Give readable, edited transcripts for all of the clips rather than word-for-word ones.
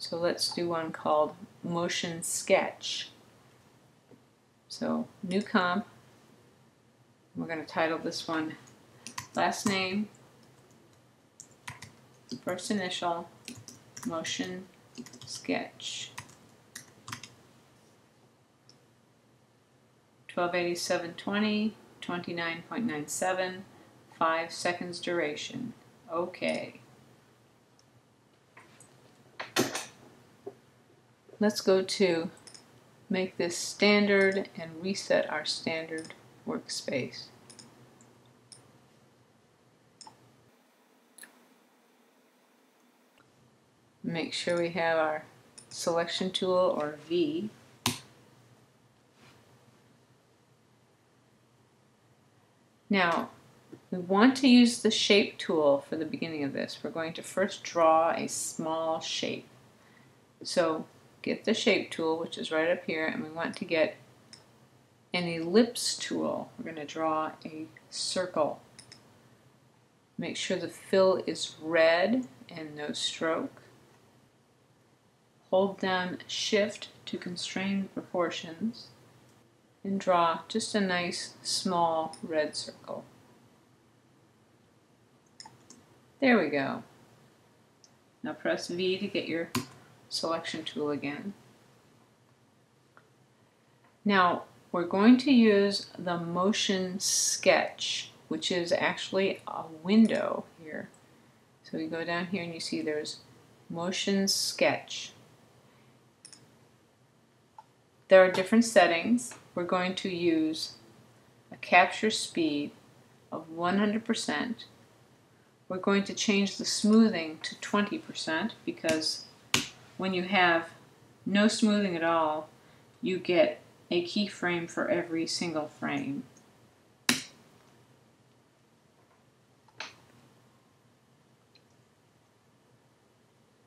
So let's do one called Motion Sketch. So new comp, we're going to title this one last name, first initial, Motion Sketch. 1287.20, 29.97, 5 seconds duration. Okay. Let's go to make this standard and reset our standard workspace. Make sure we have our selection tool or V. Now, we want to use the shape tool for the beginning of this. We're going to first draw a small shape. So get the shape tool, which is right up here, and we want to get an ellipse tool. We're going to draw a circle. Make sure the fill is red and no stroke. Hold down Shift to constrain the proportions and draw just a nice small red circle. There we go. Now press V to get your selection tool again. Now we're going to use the Motion Sketch, which is actually a window here. So we go down here and you see there's Motion Sketch. There are different settings. We're going to use a capture speed of 100%. We're going to change the smoothing to 20% because when you have no smoothing at all, you get a keyframe for every single frame. The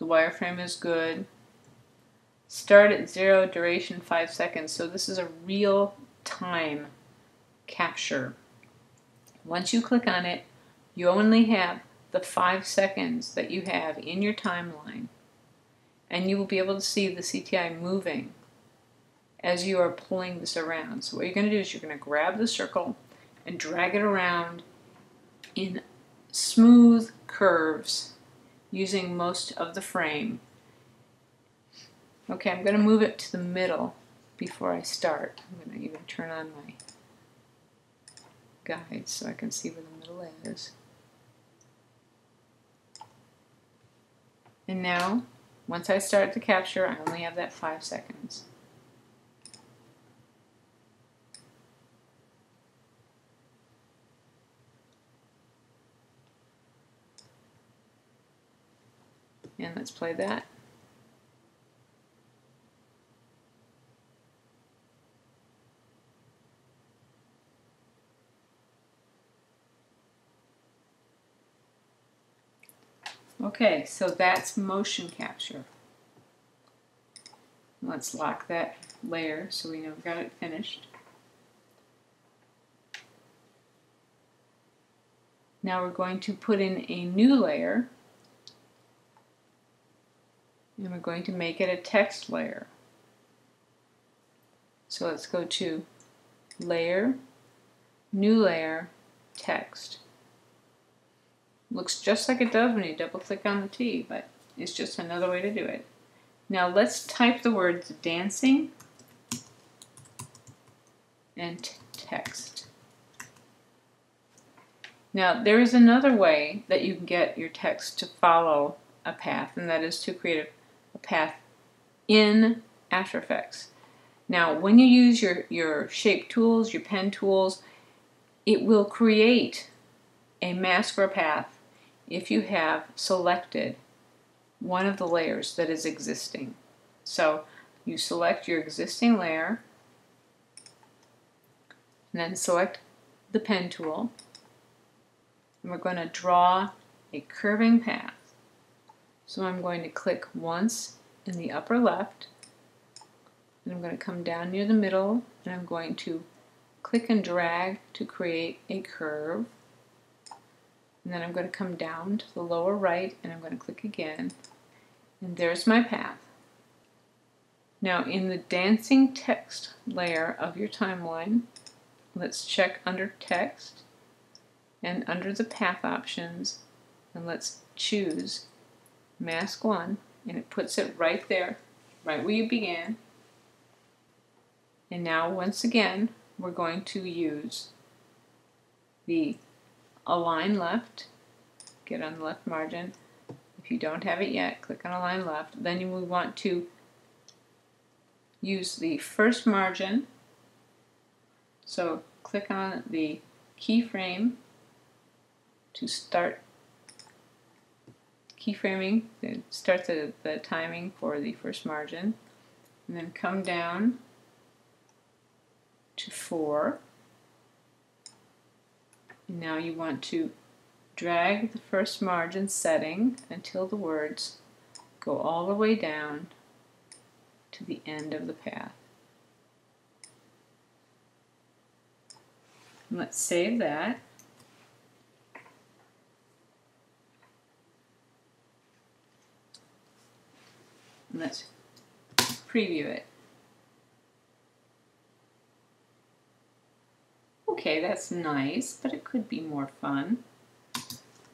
wireframe is good. Start at 0, duration 5 seconds. So this is a real time capture. Once you click on it, you only have the 5 seconds that you have in your timeline, and you will be able to see the CTI moving as you are pulling this around. So what you're going to do is you're going to grab the circle and drag it around in smooth curves using most of the frame. Okay, I'm going to move it to the middle before I start. I'm going to even turn on my guide so I can see where the middle is. And now, once I start the capture, I only have that 5 seconds. And let's play that. Okay, so that's motion capture. Let's lock that layer so we know we've got it finished. Now we're going to put in a new layer, and we're going to make it a text layer. So let's go to Layer, New Layer, Text. Looks just like it does when you double click on the T, but it's just another way to do it. Now let's type the words dancing and text. Now there is another way that you can get your text to follow a path, and that is to create a path in After Effects. Now when you use your shape tools, your pen tools, it will create a mask or a path if you have selected one of the layers that is existing. So you select your existing layer and then select the pen tool, and we're going to draw a curving path. So I'm going to click once in the upper left, and I'm going to come down near the middle, and I'm going to click and drag to create a curve. And then I'm going to come down to the lower right, and I'm going to click again, And there's my path. Now in the dancing text layer of your timeline, let's check under text and under the path options, and let's choose mask 1, and it puts it right there, right where you began. And now once again, we're going to use the align left, get on the left margin. If you don't have it yet, click on align left. Then we want to use the first margin. So click on the keyframe to start keyframing, start the timing for the first margin, and then come down to 4. And now you want to drag the first margin setting until the words go all the way down to the end of the path. And let's save that. And let's preview it. Okay, that's nice, but it could be more fun.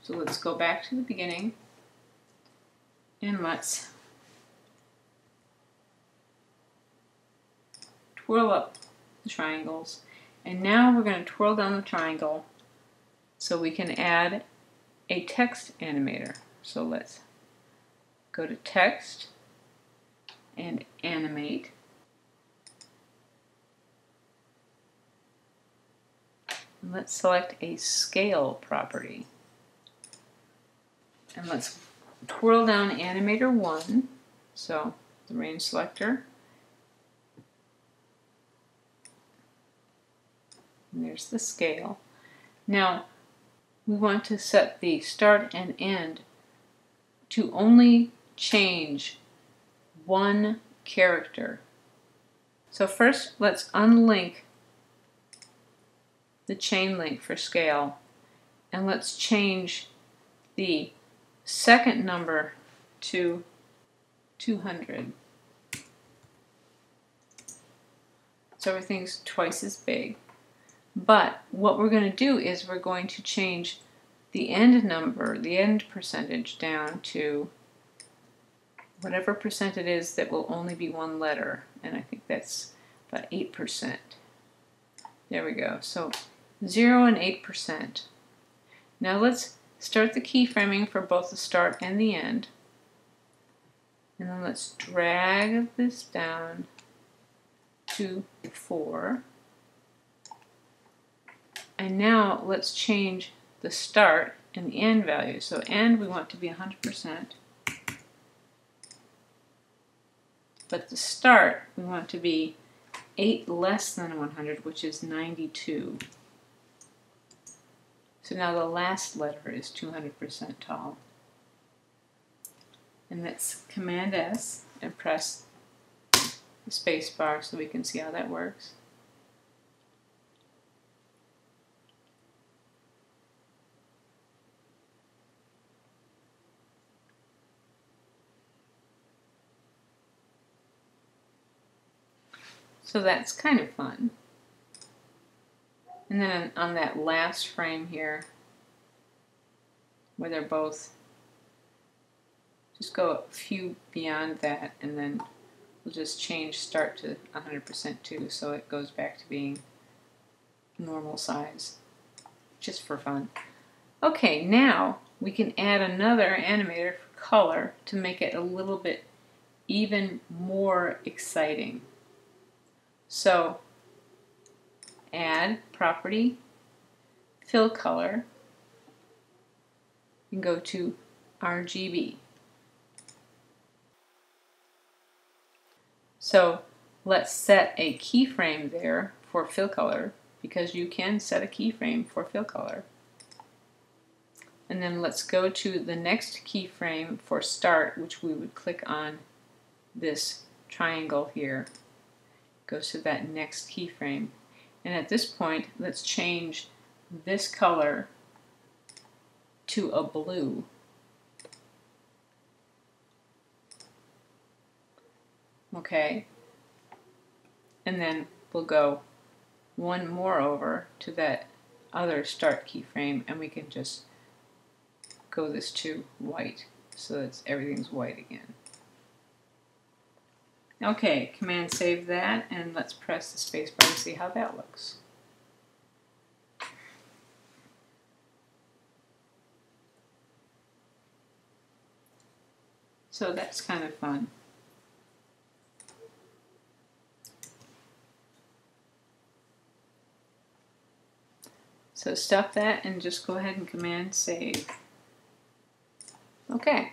So let's go back to the beginning and let's twirl up the triangles. And now we're going to twirl down the triangle so we can add a text animator. So let's go to text and animate. Let's select a scale property. And let's twirl down animator 1, so the range selector. And there's the scale. Now we want to set the start and end to only change one character. So first let's unlink the chain link for scale, and let's change the second number to 200. So everything's twice as big. But what we're going to do is we're going to change the end number, the end percentage, down to whatever percent it is that will only be one letter, and I think that's about 8%. There we go. So 0 and 8%. Now let's start the keyframing for both the start and the end. And then let's drag this down to 4. And now let's change the start and the end value. So end, we want to be 100%. But the start, we want to be 8 less than 100, which is 92. So now the last letter is 200% tall. And let's Command S and press the space bar so we can see how that works. So that's kind of fun. And then on that last frame here, where they're both, just go a few beyond that, and then we'll just change start to 100% too, so it goes back to being normal size, just for fun. Okay, now we can add another animator for color to make it a little bit even more exciting. So add property, fill color, and go to RGB. So let's set a keyframe there for fill color, because you can set a keyframe for fill color. And then let's go to the next keyframe for start, which we would click on this triangle here. Goes to that next keyframe. And at this point, let's change this color to a blue. OK. And then we'll go one more over to that other start keyframe, and we can just go this to white, so that everything's white again. OK, Command save that, and let's press the space bar to see how that looks. So that's kind of fun. So stop that and just go ahead and Command save. Okay.